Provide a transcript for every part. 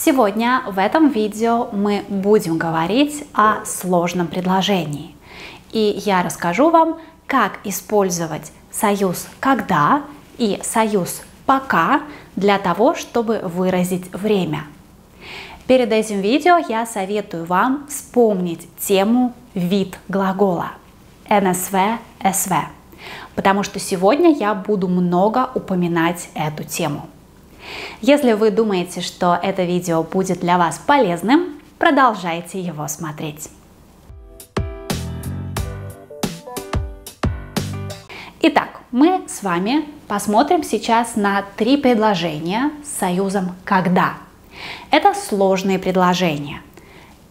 Сегодня в этом видео мы будем говорить о сложном предложении. И я расскажу вам, как использовать союз «когда» и союз «пока» для того, чтобы выразить время. Перед этим видео я советую вам вспомнить тему «вид глагола» НСВ, СВ, потому что сегодня я буду много упоминать эту тему. Если вы думаете, что это видео будет для вас полезным, продолжайте его смотреть. Итак, мы с вами посмотрим сейчас на три предложения с союзом «когда». Это сложные предложения.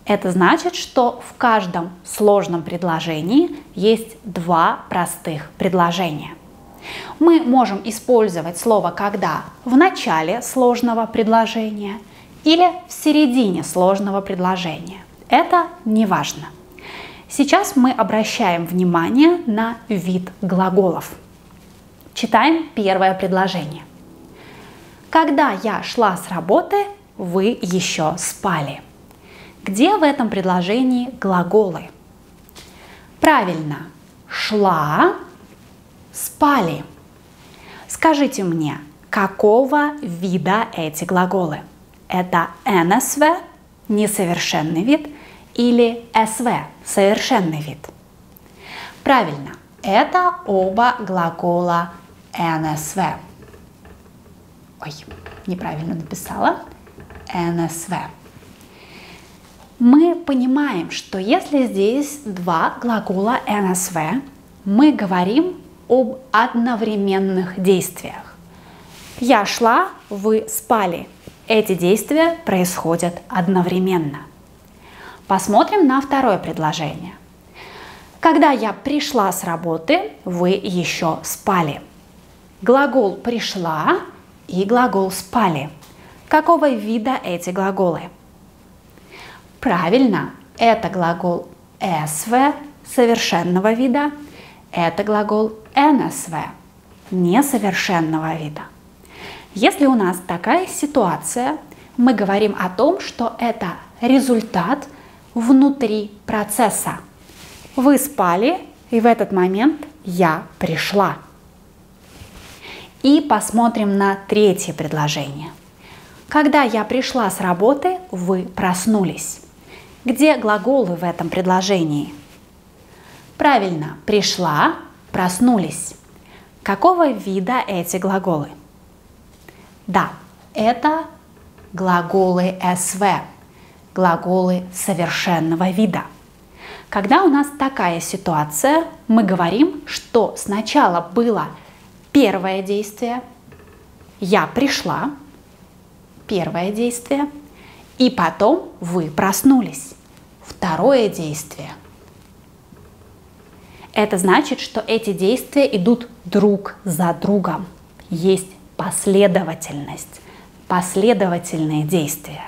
Это значит, что в каждом сложном предложении есть два простых предложения. Мы можем использовать слово «когда» в начале сложного предложения или в середине сложного предложения. Это не важно. Сейчас мы обращаем внимание на вид глаголов. Читаем первое предложение. Когда я шла с работы, вы еще спали. Где в этом предложении глаголы? Правильно, шла, спали. Скажите мне, какого вида эти глаголы? Это НСВ, несовершенный вид, или СВ, совершенный вид? Правильно, это оба глагола НСВ. Ой, неправильно написала. НСВ. Мы понимаем, что если здесь два глагола НСВ, мы говорим об одновременных действиях. Я шла, вы спали. Эти действия происходят одновременно. Посмотрим на второе предложение. Когда я пришла с работы, вы еще спали. Глагол «пришла» и глагол «спали». Какого вида эти глаголы? Правильно, это глагол «св» совершенного вида, это глагол «нсв» несовершенного вида. Если у нас такая ситуация, мы говорим о том, что это результат внутри процесса. Вы спали, и в этот момент я пришла. И посмотрим на третье предложение. Когда я пришла с работы, вы проснулись. Где глаголы в этом предложении? Правильно, пришла, проснулись. Какого вида эти глаголы? Да, это глаголы СВ, глаголы совершенного вида. Когда у нас такая ситуация, мы говорим, что сначала было первое действие «я пришла», первое действие, и потом вы проснулись, второе действие. Это значит, что эти действия идут друг за другом. Есть последовательность, последовательные действия.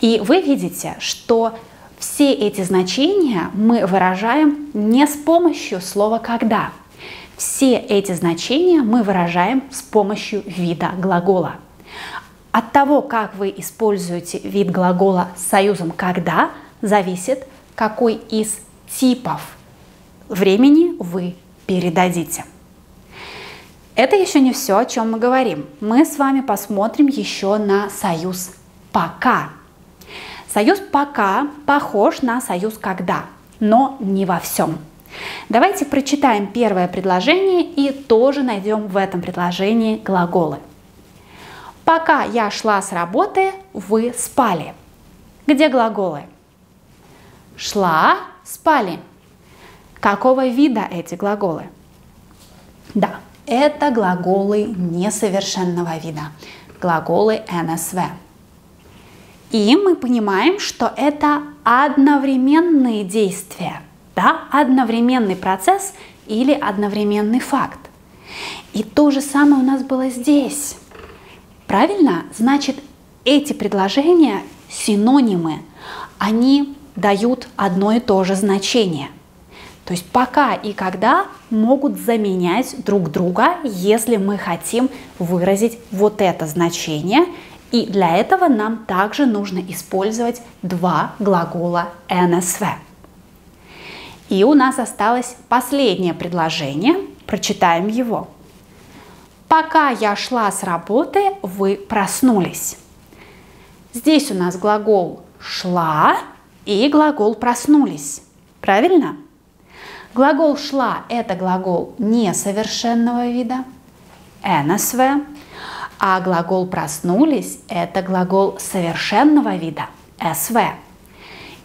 И вы видите, что все эти значения мы выражаем не с помощью слова «когда». Все эти значения мы выражаем с помощью вида глагола. От того, как вы используете вид глагола с союзом «когда», зависит, какой из типов времени вы передадите. Это еще не все, о чем мы говорим. Мы с вами посмотрим еще на союз «пока». Союз «пока» похож на союз «когда», но не во всем. Давайте прочитаем первое предложение и тоже найдем в этом предложении глаголы. Пока я шла с работы, вы спали. Где глаголы? Шла, спали. Какого вида эти глаголы? Да, это глаголы несовершенного вида, глаголы НСВ. И мы понимаем, что это одновременные действия, да? Одновременный процесс или одновременный факт. И то же самое у нас было здесь. Правильно? Значит, эти предложения синонимы, они дают одно и то же значение. То есть «пока» и «когда» могут заменять друг друга, если мы хотим выразить вот это значение И для этого нам также нужно использовать два глагола НСВ. И у нас осталось последнее предложение. Прочитаем его. Пока я шла с работы, вы проснулись. Здесь у нас глагол «шла» и глагол «проснулись». Правильно? Глагол «шла» – это глагол несовершенного вида, НСВ, а глагол «проснулись» – это глагол совершенного вида, СВ.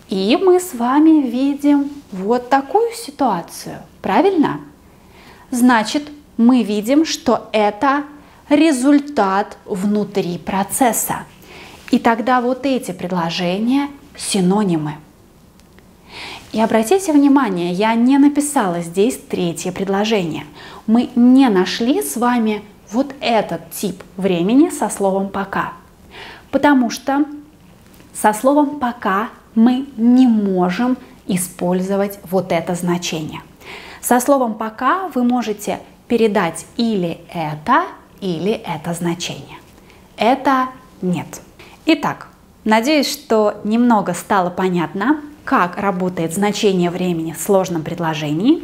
И мы с вами видим вот такую ситуацию, правильно? Значит, мы видим, что это результат внутри процесса. И тогда вот эти предложения – синонимы. И обратите внимание, я не написала здесь третье предложение. Мы не нашли с вами вот этот тип времени со словом «пока». Потому что со словом «пока» мы не можем использовать вот это значение. Со словом «пока» вы можете передать или это значение. Это нет. Итак, надеюсь, что немного стало понятно, как работает значение времени в сложном предложении,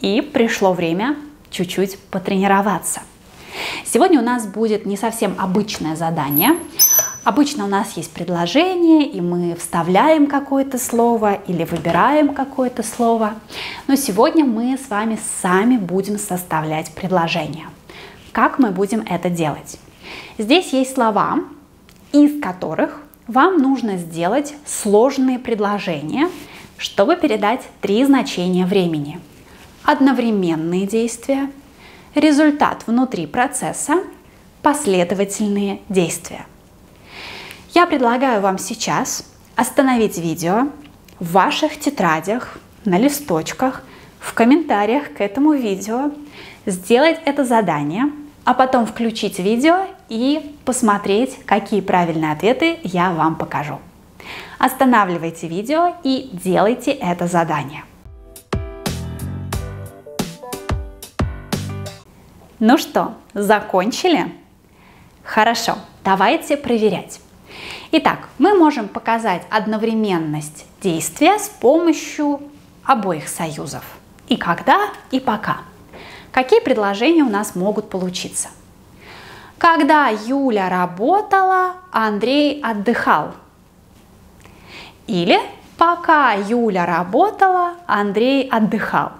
и пришло время чуть-чуть потренироваться. Сегодня у нас будет не совсем обычное задание. Обычно у нас есть предложение, и мы вставляем какое-то слово или выбираем какое-то слово. Но сегодня мы с вами сами будем составлять предложение. Как мы будем это делать? Здесь есть слова, из которых вам нужно сделать сложные предложения, чтобы передать три значения времени. Одновременные действия, результат внутри процесса, последовательные действия. Я предлагаю вам сейчас остановить видео в ваших тетрадях, на листочках, в комментариях к этому видео, сделать это задание, а потом включить видео и посмотреть, какие правильные ответы я вам покажу. Останавливайте видео и делайте это задание. Ну что, закончили? Хорошо, давайте проверять. Итак, мы можем показать одновременность действия с помощью обоих союзов. И когда, и пока. Какие предложения у нас могут получиться? Когда Юля работала, Андрей отдыхал. Или пока Юля работала, Андрей отдыхал.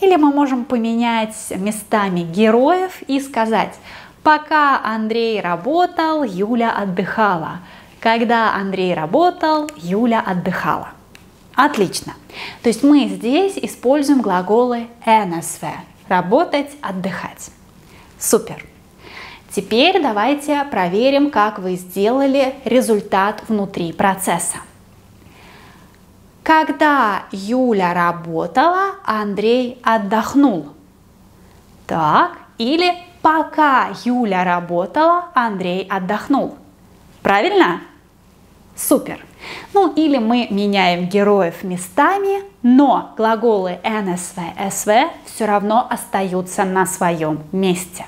Или мы можем поменять местами героев и сказать: пока Андрей работал, Юля отдыхала. Когда Андрей работал, Юля отдыхала. Отлично. То есть мы здесь используем глаголы НСВ. Работать, отдыхать. Супер. Теперь давайте проверим, как вы сделали результат внутри процесса. Когда Юля работала, Андрей отдохнул. Так, или пока Юля работала, Андрей отдохнул. Правильно? Супер. Ну или мы меняем героев местами, но глаголы НСВ, СВ все равно остаются на своем месте.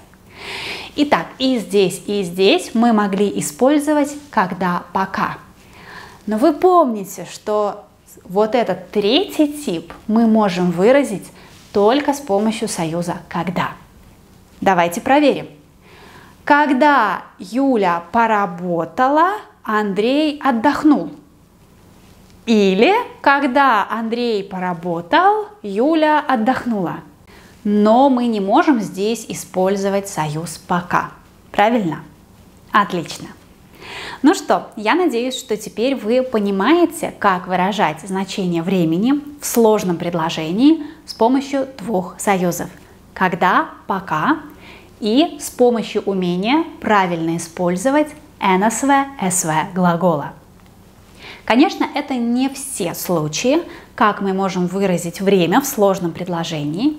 Итак, и здесь мы могли использовать когда, пока. Но вы помните, что вот этот третий тип мы можем выразить только с помощью союза когда. Давайте проверим. Когда Юля поработала, Андрей отдохнул. Или когда Андрей поработал, Юля отдохнула. Но мы не можем здесь использовать союз «пока». Правильно? Отлично. Ну что, я надеюсь, что теперь вы понимаете, как выражать значение времени в сложном предложении с помощью двух союзов «когда», «пока» и с помощью умения правильно использовать НСВ, СВ глагола. Конечно, это не все случаи, как мы можем выразить время в сложном предложении.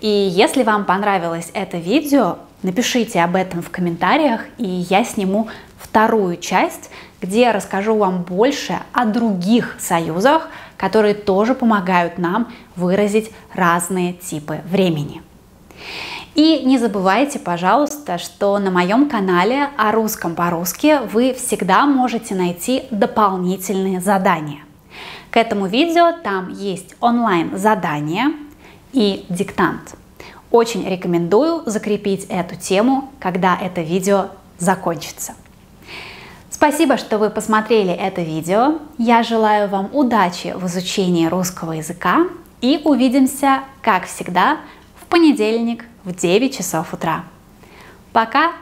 И если вам понравилось это видео, напишите об этом в комментариях, и я сниму вторую часть, где я расскажу вам больше о других союзах, которые тоже помогают нам выразить разные типы времени. И не забывайте, пожалуйста, что на моем канале «О русском по-русски» вы всегда можете найти дополнительные задания. К этому видео там есть онлайн-задание и диктант. Очень рекомендую закрепить эту тему, когда это видео закончится. Спасибо, что вы посмотрели это видео. Я желаю вам удачи в изучении русского языка и увидимся, как всегда, в понедельник в 9 часов утра. Пока!